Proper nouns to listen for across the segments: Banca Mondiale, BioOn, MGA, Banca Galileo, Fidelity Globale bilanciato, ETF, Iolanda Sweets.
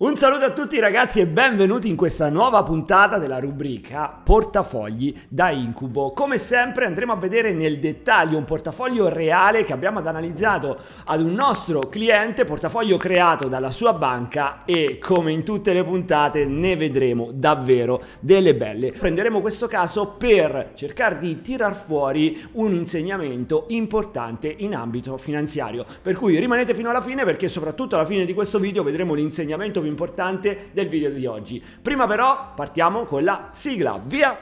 Un saluto a tutti ragazzi e benvenuti in questa nuova puntata della rubrica Portafogli da Incubo. Come sempre andremo a vedere nel dettaglio un portafoglio reale che abbiamo analizzato ad un nostro cliente, portafoglio creato dalla sua banca, e come in tutte le puntate ne vedremo davvero delle belle. Prenderemo questo caso per cercare di tirar fuori un insegnamento importante in ambito finanziario, per cui rimanete fino alla fine perché soprattutto alla fine di questo video vedremo l'insegnamento più importante del video di oggi. Prima però partiamo con la sigla, via!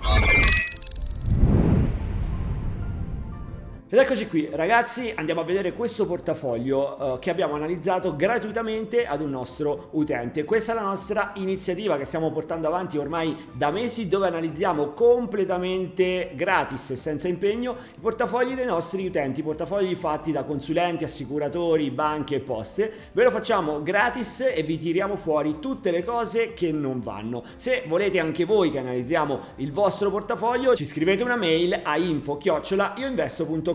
Ed eccoci qui ragazzi, andiamo a vedere questo portafoglio che abbiamo analizzato gratuitamente ad un nostro utente. Questa è la nostra iniziativa che stiamo portando avanti ormai da mesi, dove analizziamo completamente gratis e senza impegno i portafogli dei nostri utenti, portafogli fatti da consulenti, assicuratori, banche e poste. Ve lo facciamo gratis e vi tiriamo fuori tutte le cose che non vanno. Se volete anche voi che analizziamo il vostro portafoglio, ci scrivete una mail a info@ioinvesto.com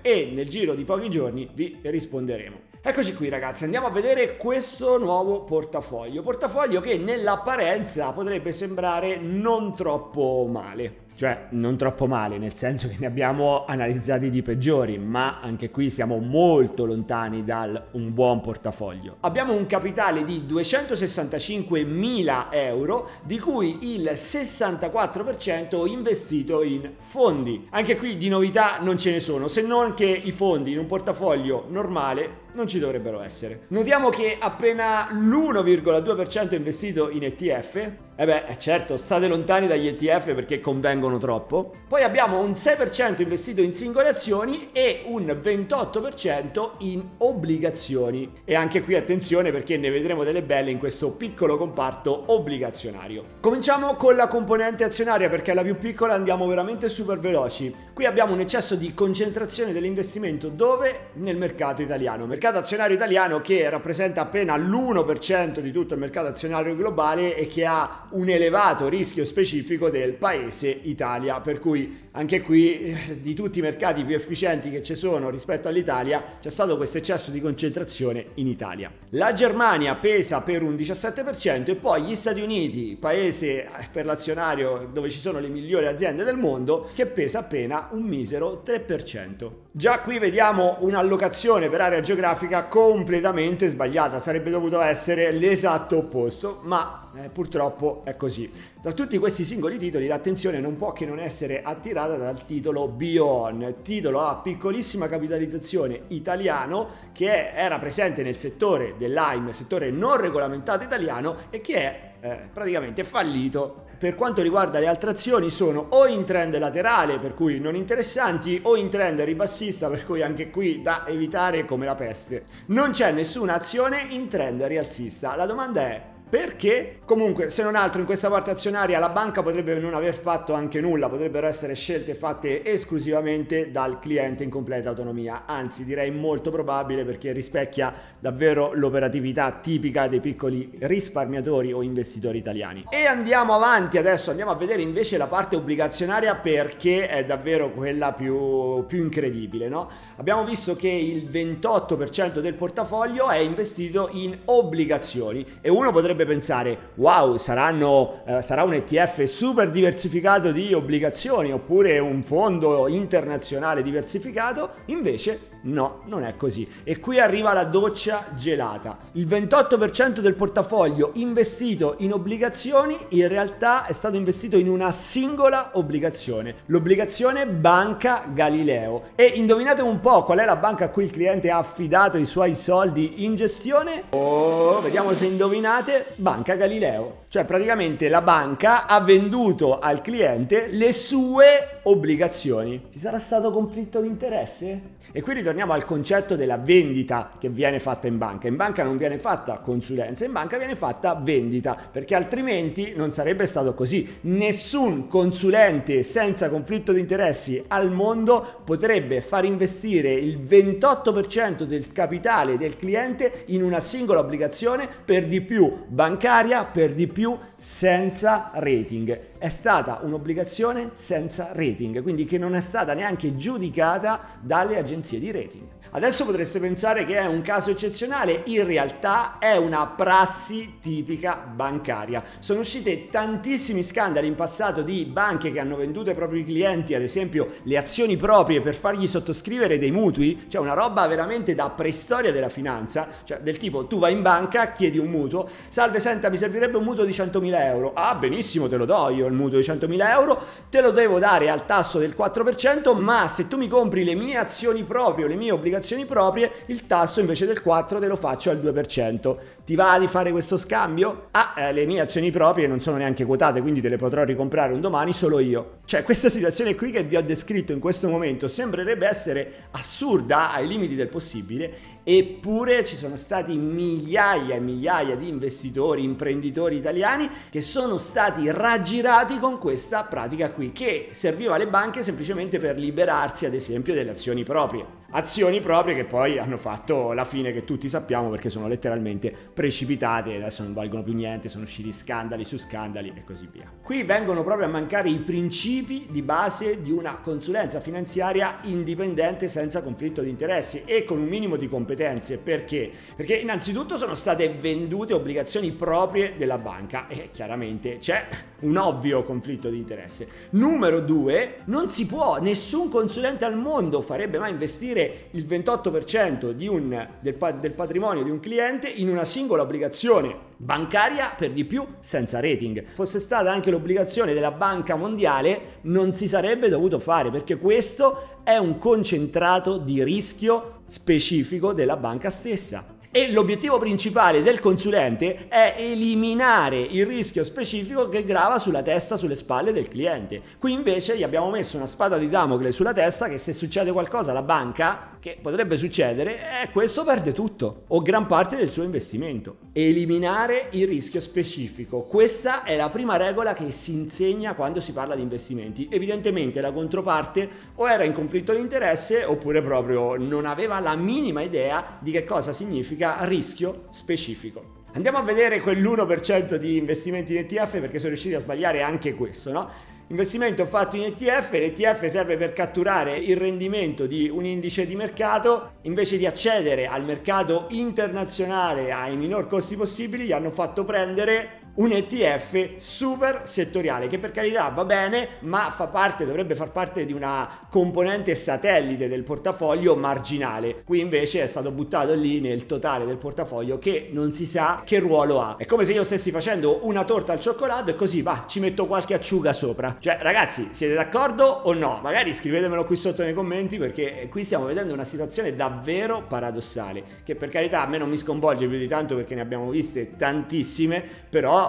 e nel giro di pochi giorni vi risponderemo. Eccoci qui ragazzi, andiamo a vedere questo nuovo portafoglio che nell'apparenza potrebbe sembrare non troppo male. Cioè non troppo male, nel senso che ne abbiamo analizzati di peggiori, ma anche qui siamo molto lontani da un buon portafoglio. Abbiamo un capitale di 265.000 euro, di cui il 64% investito in fondi. Anche qui di novità non ce ne sono, se non che i fondi in un portafoglio normale non ci dovrebbero essere. Notiamo che appena l'1,2% è investito in ETF. E beh, certo, state lontani dagli ETF perché convengono troppo. Poi abbiamo un 6% investito in singole azioni e un 28% in obbligazioni. E anche qui attenzione perché ne vedremo delle belle in questo piccolo comparto obbligazionario. Cominciamo con la componente azionaria perché è la più piccola, andiamo veramente super veloci. Qui abbiamo un eccesso di concentrazione dell'investimento dove? Nel mercato italiano. Mercato azionario italiano che rappresenta appena l'1% di tutto il mercato azionario globale e che ha un elevato rischio specifico del paese Italia, per cui anche qui di tutti i mercati più efficienti che ci sono rispetto all'Italia c'è stato questo eccesso di concentrazione in Italia. La Germania pesa per un 17% e poi gli Stati Uniti, paese per l'azionario dove ci sono le migliori aziende del mondo, che pesa appena un misero 3%. Già qui vediamo un'allocazione per area geografica completamente sbagliata, sarebbe dovuto essere l'esatto opposto, ma purtroppo è così. Tra tutti questi singoli titoli l'attenzione non può che non essere attirata dal titolo BioOn, titolo a piccolissima capitalizzazione italiano che era presente nel settore dell'AIM, settore non regolamentato italiano, e che è praticamente fallito. Per quanto riguarda le altre azioni sono o in trend laterale, per cui non interessanti, o in trend ribassista, per cui anche qui da evitare come la peste. Non c'è nessuna azione in trend rialzista. La domanda è: perché? Comunque, se non altro, in questa parte azionaria la banca potrebbe non aver fatto anche nulla, potrebbero essere scelte fatte esclusivamente dal cliente in completa autonomia, anzi direi molto probabile perché rispecchia davvero l'operatività tipica dei piccoli risparmiatori o investitori italiani. E andiamo avanti adesso, andiamo a vedere invece la parte obbligazionaria perché è davvero quella più incredibile, no? Abbiamo visto che il 28% del portafoglio è investito in obbligazioni e uno potrebbe pensare: wow, sarà un ETF super diversificato di obbligazioni oppure un fondo internazionale diversificato. Invece no, non è così, e qui arriva la doccia gelata. Il 28% del portafoglio investito in obbligazioni in realtà è stato investito in una singola obbligazione, l'obbligazione Banca Galileo. E indovinate un po' qual è la banca a cui il cliente ha affidato i suoi soldi in gestione? Oh, vediamo se indovinate. Banca Galileo. Cioè praticamente la banca ha venduto al cliente le sue obbligazioni. Ci sarà stato conflitto di interesse? E qui ritorniamo al concetto della vendita che viene fatta in banca. In banca non viene fatta consulenza, in banca viene fatta vendita, perché altrimenti non sarebbe stato così. Nessun consulente senza conflitto di interessi al mondo potrebbe far investire il 28% del capitale del cliente in una singola obbligazione, per di più bancaria, per di più senza rating. È stata un'obbligazione senza rating, quindi che non è stata neanche giudicata dalle agenzie di rating. Adesso potreste pensare che è un caso eccezionale, in realtà è una prassi tipica bancaria. Sono uscite tantissimi scandali in passato di banche che hanno venduto ai propri clienti, ad esempio, le azioni proprie per fargli sottoscrivere dei mutui, cioè una roba veramente da preistoria della finanza, cioè del tipo tu vai in banca, chiedi un mutuo, salve senta mi servirebbe un mutuo di 100.000 euro, ah benissimo te lo do io il mutuo di 100.000 euro, te lo devo dare al tasso del 4%, ma se tu mi compri le mie azioni proprie o le mie obbligazioni proprie, il tasso invece del 4 te lo faccio al 2%, ti va di fare questo scambio? Ah, le mie azioni proprie non sono neanche quotate, quindi te le potrò ricomprare un domani solo io. Cioè questa situazione qui che vi ho descritto in questo momento sembrerebbe essere assurda ai limiti del possibile, eppure ci sono stati migliaia e migliaia di investitori, imprenditori italiani che sono stati raggirati con questa pratica qui, che serviva alle banche semplicemente per liberarsi ad esempio delle azioni proprie. Azioni proprie che poi hanno fatto la fine che tutti sappiamo, perché sono letteralmente precipitate e adesso non valgono più niente, sono usciti scandali su scandali e così via. Qui vengono proprio a mancare i principi di base di una consulenza finanziaria indipendente senza conflitto di interessi e con un minimo di competenze. Perché? Perché innanzitutto sono state vendute obbligazioni proprie della banca e chiaramente c'è un ovvio conflitto di interesse. Numero due, non si può, nessun consulente al mondo farebbe mai investire il 28% del patrimonio di un cliente in una singola obbligazione bancaria, per di più senza rating. Fosse stata anche l'obbligazione della Banca Mondiale non si sarebbe dovuto fare, perché questo è un concentrato di rischio specifico della banca stessa. E l'obiettivo principale del consulente è eliminare il rischio specifico che grava sulla testa, sulle spalle del cliente. Qui invece gli abbiamo messo una spada di Damocle sulla testa che se succede qualcosa alla banca, che potrebbe succedere, questo perde tutto o gran parte del suo investimento. Eliminare il rischio specifico, questa è la prima regola che si insegna quando si parla di investimenti. Evidentemente la controparte o era in conflitto di interesse oppure proprio non aveva la minima idea di che cosa significa rischio specifico. Andiamo a vedere quell'1% di investimenti in ETF, perché sono riusciti a sbagliare anche questo, no? Investimento fatto in ETF, l'ETF serve per catturare il rendimento di un indice di mercato, invece di accedere al mercato internazionale ai minor costi possibili gli hanno fatto prendere un ETF super settoriale, che per carità va bene, ma fa parte, dovrebbe far parte di una componente satellite del portafoglio marginale. Qui invece è stato buttato lì nel totale del portafoglio che non si sa che ruolo ha. È come se io stessi facendo una torta al cioccolato e così va, ci metto qualche acciuga sopra. Cioè ragazzi, siete d'accordo o no? Magari scrivetemelo qui sotto nei commenti, perché qui stiamo vedendo una situazione davvero paradossale, che per carità a me non mi sconvolge più di tanto perché ne abbiamo viste tantissime, però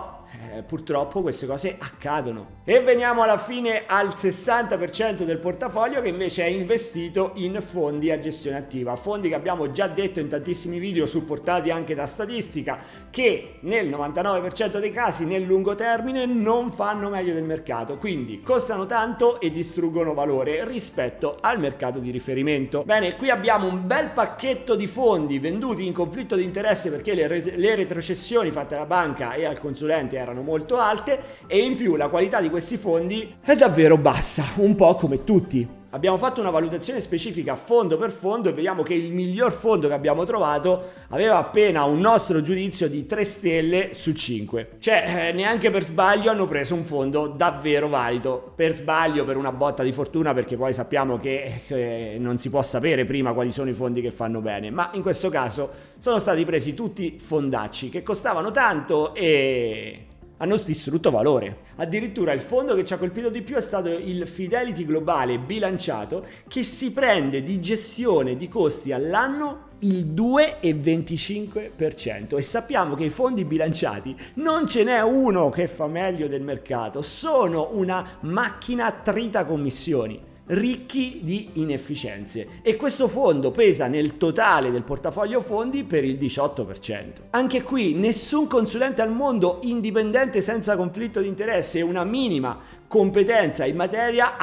purtroppo queste cose accadono. E veniamo alla fine al 60% del portafoglio che invece è investito in fondi a gestione attiva, fondi che abbiamo già detto in tantissimi video, supportati anche da statistica, che nel 99% dei casi nel lungo termine non fanno meglio del mercato, quindi costano tanto e distruggono valore rispetto al mercato di riferimento. Bene, qui abbiamo un bel pacchetto di fondi venduti in conflitto di interesse perché le retrocessioni fatte alla banca e al consulente erano molto alte, e in più la qualità di questi fondi è davvero bassa, un po' come tutti. Abbiamo fatto una valutazione specifica fondo per fondo e vediamo che il miglior fondo che abbiamo trovato aveva appena un nostro giudizio di 3 stelle su 5. Cioè neanche per sbaglio hanno preso un fondo davvero valido. Per sbaglio, per una botta di fortuna, perché poi sappiamo che non si può sapere prima quali sono i fondi che fanno bene. Ma in questo caso sono stati presi tutti fondacci che costavano tanto e hanno distrutto valore. Addirittura il fondo che ci ha colpito di più è stato il Fidelity Globale bilanciato, che si prende di gestione di costi all'anno il 2,25%, e sappiamo che i fondi bilanciati non ce n'è uno che fa meglio del mercato, sono una macchina trita commissioni, ricchi di inefficienze, e questo fondo pesa nel totale del portafoglio fondi per il 18%. Anche qui nessun consulente al mondo indipendente senza conflitto di interesse, una minima competenza in materia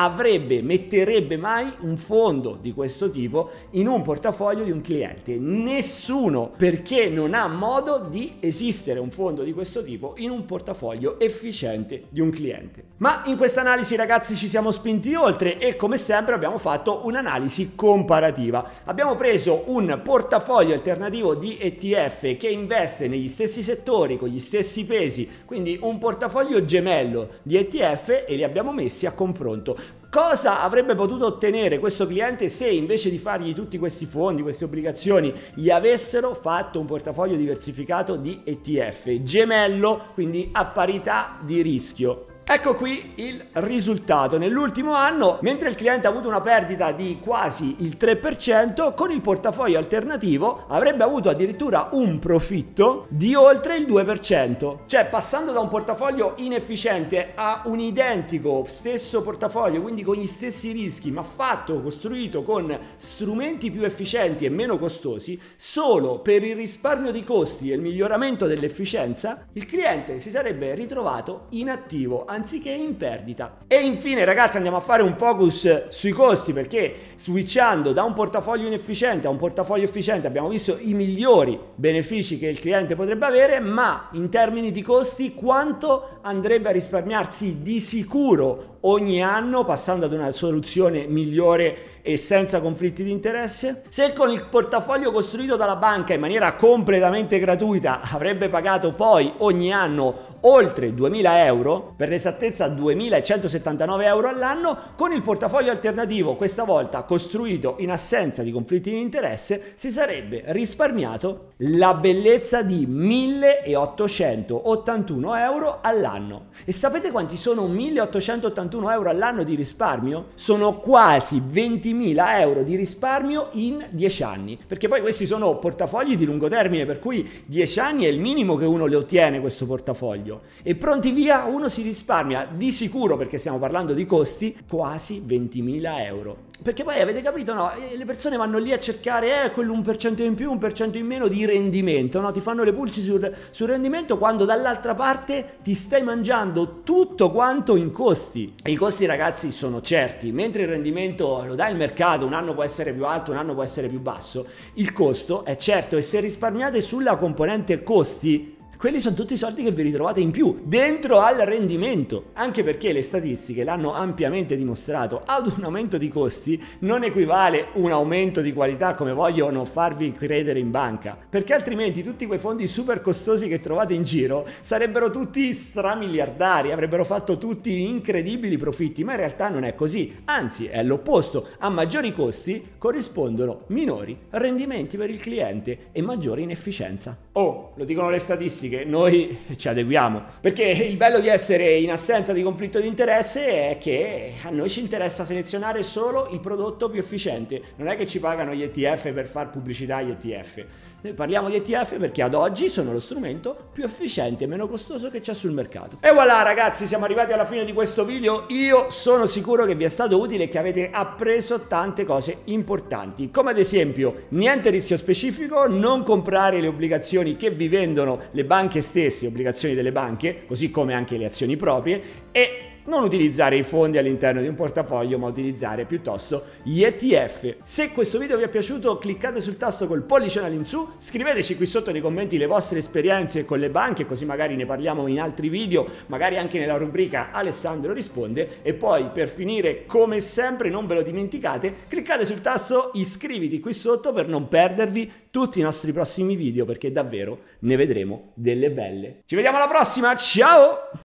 metterebbe mai un fondo di questo tipo in un portafoglio di un cliente. Nessuno, perché non ha modo di esistere un fondo di questo tipo in un portafoglio efficiente di un cliente. Ma in questa analisi, ragazzi, ci siamo spinti oltre e come sempre abbiamo fatto un'analisi comparativa. Abbiamo preso un portafoglio alternativo di ETF che investe negli stessi settori con gli stessi pesi, quindi un portafoglio gemello di ETF, e li abbiamo messi a confronto. Cosa avrebbe potuto ottenere questo cliente se invece di fargli tutti questi fondi, queste obbligazioni, gli avessero fatto un portafoglio diversificato di ETF gemello, quindi a parità di rischio? Ecco qui il risultato. Nell'ultimo anno, mentre il cliente ha avuto una perdita di quasi il 3%, con il portafoglio alternativo avrebbe avuto addirittura un profitto di oltre il 2%. Cioè, passando da un portafoglio inefficiente a un identico stesso portafoglio, quindi con gli stessi rischi, ma fatto, costruito con strumenti più efficienti e meno costosi, solo per il risparmio di costi e il miglioramento dell'efficienza, il cliente si sarebbe ritrovato inattivo, anziché in perdita. E infine, ragazzi, andiamo a fare un focus sui costi, perché switchando da un portafoglio inefficiente a un portafoglio efficiente abbiamo visto i migliori benefici che il cliente potrebbe avere, ma in termini di costi quanto andrebbe a risparmiarsi di sicuro ogni anno passando ad una soluzione migliore e senza conflitti di interesse? Se con il portafoglio costruito dalla banca in maniera completamente gratuita avrebbe pagato poi ogni anno oltre 2000 euro, per l'esattezza 2179 euro all'anno, con il portafoglio alternativo, questa volta costruito in assenza di conflitti di interesse, si sarebbe risparmiato la bellezza di 1881 euro all'anno. E sapete quanti sono 1881 euro all'anno di risparmio? Sono quasi 20.000 euro di risparmio in 10 anni, perché poi questi sono portafogli di lungo termine, per cui 10 anni è il minimo che uno le ottiene, questo portafoglio, e pronti via uno si risparmia di sicuro, perché stiamo parlando di costi, quasi 20.000 euro. Perché poi avete capito, no? Le persone vanno lì a cercare quell'1% in più, 1% in meno di rendimento, no? Ti fanno le pulci sul rendimento, quando dall'altra parte ti stai mangiando tutto quanto in costi. E i costi, ragazzi, sono certi, mentre il rendimento lo dà il mercato, un anno può essere più alto, un anno può essere più basso, il costo è certo, e se risparmiate sulla componente costi, quelli sono tutti i soldi che vi ritrovate in più dentro al rendimento, anche perché le statistiche l'hanno ampiamente dimostrato: ad un aumento di costi non equivale un aumento di qualità, come vogliono farvi credere in banca, perché altrimenti tutti quei fondi super costosi che trovate in giro sarebbero tutti stramiliardari, avrebbero fatto tutti incredibili profitti, ma in realtà non è così, anzi è l'opposto: a maggiori costi corrispondono minori rendimenti per il cliente e maggiore inefficienza. Oh, lo dicono le statistiche, che noi ci adeguiamo, perché il bello di essere in assenza di conflitto di interesse è che a noi ci interessa selezionare solo il prodotto più efficiente. Non è che ci pagano gli ETF per far pubblicità agli ETF. Noi parliamo di ETF perché ad oggi sono lo strumento più efficiente e meno costoso che c'è sul mercato. E voilà, ragazzi, siamo arrivati alla fine di questo video. Io sono sicuro che vi è stato utile e che avete appreso tante cose importanti, come ad esempio niente rischio specifico, non comprare le obbligazioni che vi vendono le banche stesse, obbligazioni delle banche, così come anche le azioni proprie, e non utilizzare i fondi all'interno di un portafoglio, ma utilizzare piuttosto gli ETF. Se questo video vi è piaciuto, cliccate sul tasto col pollice all'insù, scriveteci qui sotto nei commenti le vostre esperienze con le banche, così magari ne parliamo in altri video, magari anche nella rubrica Alessandro risponde. E poi, per finire, come sempre, non ve lo dimenticate, cliccate sul tasto iscriviti qui sotto per non perdervi tutti i nostri prossimi video, perché davvero ne vedremo delle belle. Ci vediamo alla prossima, ciao!